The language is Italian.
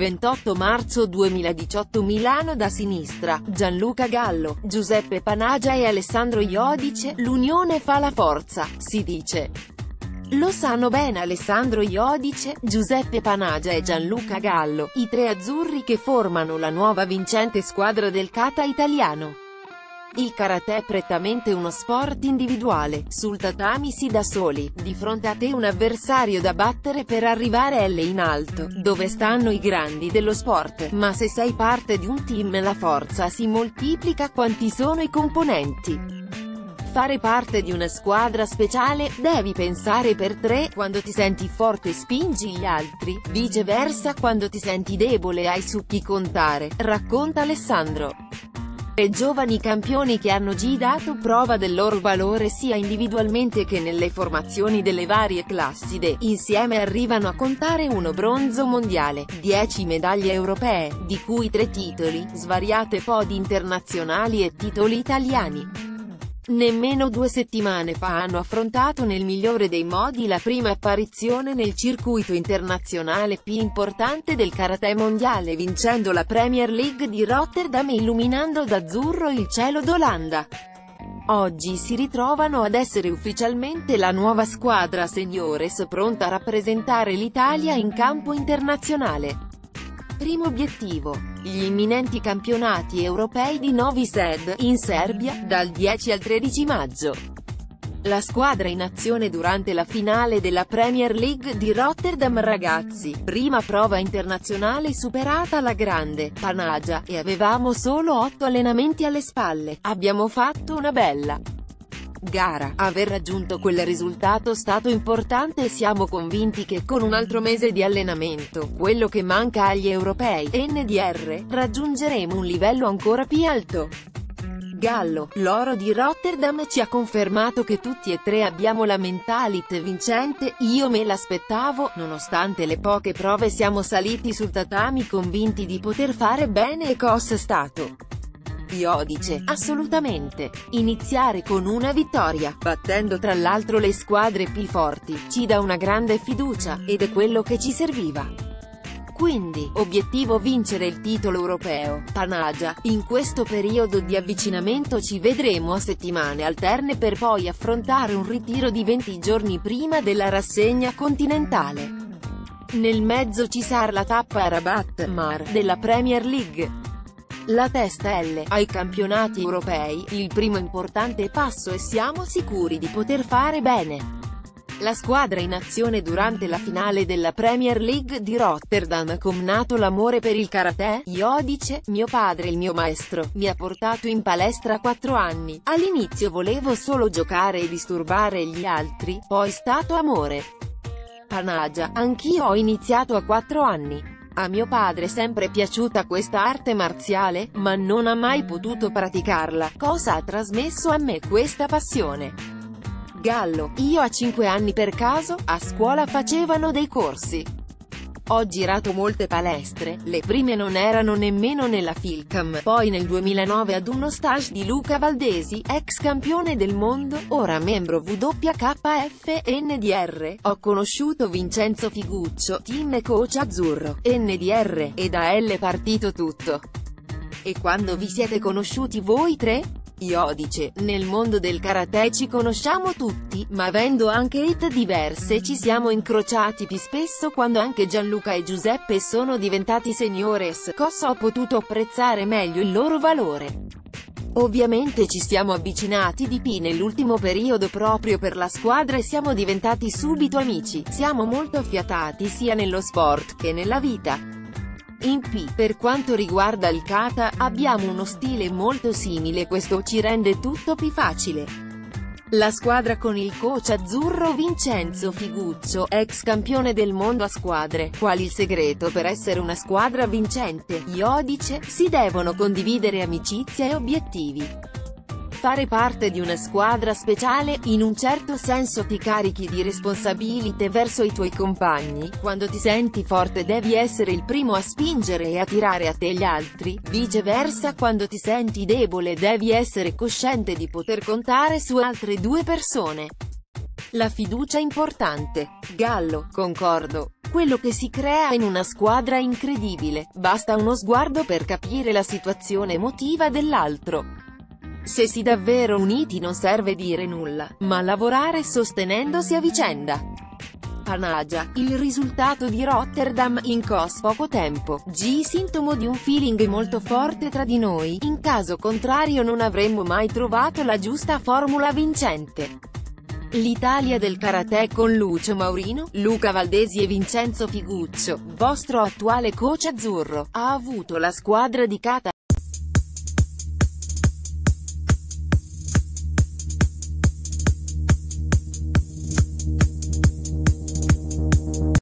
28 marzo 2018 Milano da sinistra, Gianluca Gallo, Giuseppe Panagia e Alessandro Iodice, l'unione fa la forza, si dice. Lo sanno bene Alessandro Iodice, Giuseppe Panagia e Gianluca Gallo, i tre azzurri che formano la nuova vincente squadra del kata italiano. Il karate è prettamente uno sport individuale, sul tatami si da soli, di fronte a te un avversario da battere per arrivare L in alto, dove stanno i grandi dello sport, ma se sei parte di un team la forza si moltiplica quanti sono i componenti. Fare parte di una squadra speciale, devi pensare per tre, quando ti senti forte spingi gli altri, viceversa quando ti senti debole hai su chi contare, racconta Alessandro. E giovani campioni che hanno già dato prova del loro valore sia individualmente che nelle formazioni delle varie classi de, insieme arrivano a contare uno bronzo mondiale, 10 medaglie europee, di cui 3 titoli, svariate podi internazionali e titoli italiani. Nemmeno 2 settimane fa hanno affrontato nel migliore dei modi la prima apparizione nel circuito internazionale più importante del karate mondiale vincendo la Premier League di Rotterdam e illuminando d'azzurro il cielo d'Olanda. Oggi si ritrovano ad essere ufficialmente la nuova squadra seniores pronta a rappresentare l'Italia in campo internazionale. Primo obiettivo, gli imminenti campionati europei di Novi Sad, in Serbia, dal 10 al 13 maggio. La squadra in azione durante la finale della Premier League di Rotterdam ragazzi, prima prova internazionale superata alla grande, Panagia, e avevamo solo 8 allenamenti alle spalle, abbiamo fatto una bella gara, aver raggiunto quel risultato è stato importante e siamo convinti che con un altro mese di allenamento, quello che manca agli europei, NDR, raggiungeremo un livello ancora più alto. Gallo, l'oro di Rotterdam ci ha confermato che tutti e tre abbiamo la mentalità vincente, io me l'aspettavo, nonostante le poche prove siamo saliti sul tatami convinti di poter fare bene e cos'è stato. Iodice, assolutamente, iniziare con una vittoria, battendo tra l'altro le squadre più forti, ci dà una grande fiducia, ed è quello che ci serviva. Quindi, obiettivo vincere il titolo europeo, Panagia, in questo periodo di avvicinamento ci vedremo a settimane alterne per poi affrontare un ritiro di 20 giorni prima della rassegna continentale. Nel mezzo ci sarà la tappa a Rabat Mar, della Premier League. La testa L, ai campionati europei, il primo importante passo e siamo sicuri di poter fare bene. La squadra in azione durante la finale della Premier League di Rotterdam ha comnato l'amore per il karate, Iodice, mio padre il mio maestro, mi ha portato in palestra a 4 anni, all'inizio volevo solo giocare e disturbare gli altri, poi è stato amore. Panagia, anch'io ho iniziato a 4 anni. A mio padre è sempre piaciuta questa arte marziale, ma non ha mai potuto praticarla, cosa ha trasmesso a me questa passione. Gallo, io a 5 anni per caso, a scuola facevano dei corsi. Ho girato molte palestre, le prime non erano nemmeno nella Filcam, poi nel 2009 ad uno stage di Luca Valdesi, ex campione del mondo, ora membro WKF, NDR, ho conosciuto Vincenzo Figuccio, team e coach azzurro, NDR, e da L è partito tutto. E quando vi siete conosciuti voi tre? Iodice, nel mondo del karate ci conosciamo tutti, ma avendo anche età diverse ci siamo incrociati più spesso quando anche Gianluca e Giuseppe sono diventati seniores, cosa ho potuto apprezzare meglio il loro valore. Ovviamente ci siamo avvicinati di più nell'ultimo periodo proprio per la squadra e siamo diventati subito amici, siamo molto affiatati sia nello sport che nella vita. In più, per quanto riguarda il kata, abbiamo uno stile molto simile e questo ci rende tutto più facile. La squadra con il coach azzurro Vincenzo Figuccio, ex campione del mondo a squadre, quali il segreto per essere una squadra vincente, Iodice, si devono condividere amicizia e obiettivi. Fare parte di una squadra speciale, in un certo senso ti carichi di responsabilità verso i tuoi compagni, quando ti senti forte devi essere il primo a spingere e attirare a te gli altri, viceversa quando ti senti debole devi essere cosciente di poter contare su altre 2 persone. La fiducia è importante. Gallo, concordo. Quello che si crea in una squadra è incredibile, basta uno sguardo per capire la situazione emotiva dell'altro. Se si davvero uniti non serve dire nulla, ma lavorare sostenendosi a vicenda. Panagia, il risultato di Rotterdam, in cos poco tempo, g sintomo di un feeling molto forte tra di noi, in caso contrario non avremmo mai trovato la giusta formula vincente. L'Italia del karate con Lucio Maurino, Luca Valdesi e Vincenzo Figuccio, vostro attuale coach azzurro, ha avuto la squadra di kata.